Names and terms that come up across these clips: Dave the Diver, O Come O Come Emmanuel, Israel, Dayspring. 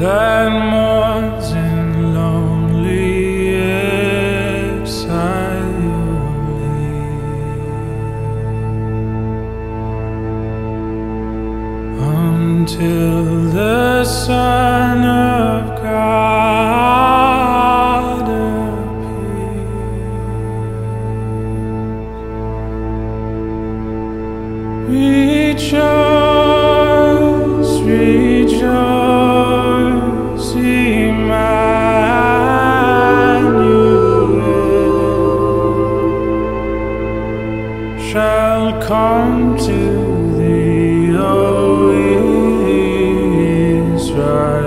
that mourns in lonely exile until the Son of God appears. Rejoice, rejoice, Emmanuel shall come to thee, O Israel.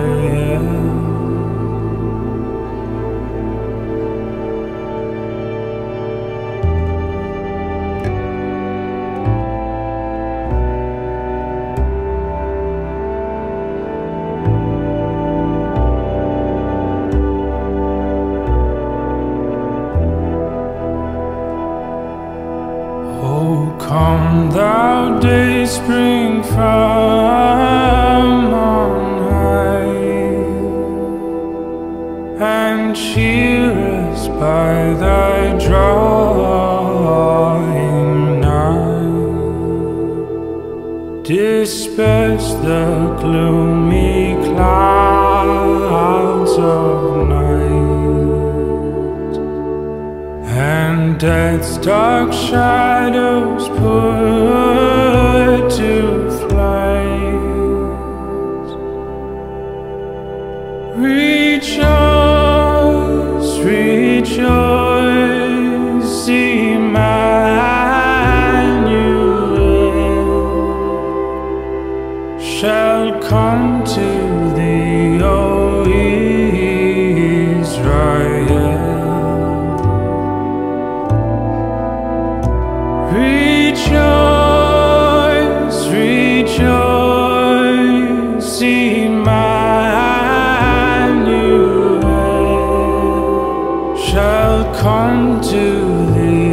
O come thou dayspring from on high, and cheer us by thy drawing nigh. Disperse the gloomy clouds of night, and death's dark shadows put to flight. Rejoice, rejoice, Emmanuel shall come to thee, O Israel. Rejoice, rejoice, Emmanuel shall come to thee.